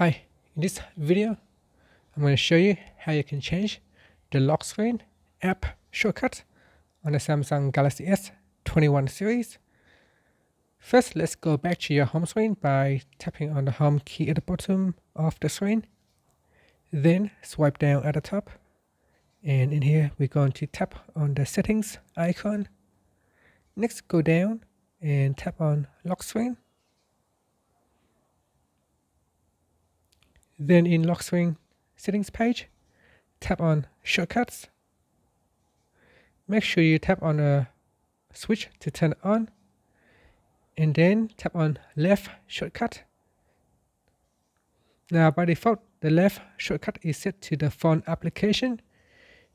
Hi, in this video I'm going to show you how you can change the lock screen app shortcut on the Samsung Galaxy S21 series. First, let's go back to your home screen by tapping on the home key at the bottom of the screen. Then swipe down at the top, and in here we're going to tap on the settings icon. Next, go down and tap on lock screen. Then in lock screen settings page, tap on shortcuts. Make sure you tap on a switch to turn it on, and then tap on left shortcut. Now by default, the left shortcut is set to the phone application.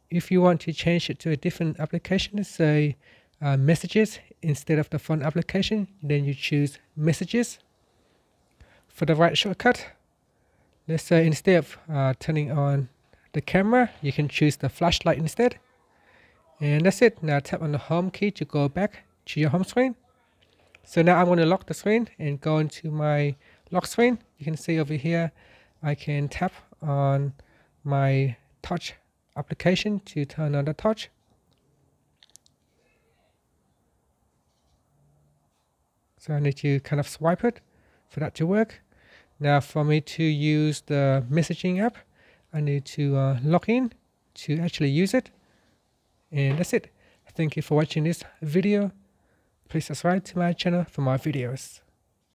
If you want to change it to a different application, say messages instead of the phone application, then you choose messages. For the right shortcut, let's say instead of turning on the camera, you can choose the flashlight instead. And that's it. Now tap on the home key to go back to your home screen. So now I'm going to lock the screen and go into my lock screen. You can see over here, I can tap on my touch application to turn on the touch. So I need to kind of swipe it for that to work. Now for me to use the messaging app, I need to log in to actually use it. And that's it. Thank you for watching this video. Please subscribe to my channel for more videos.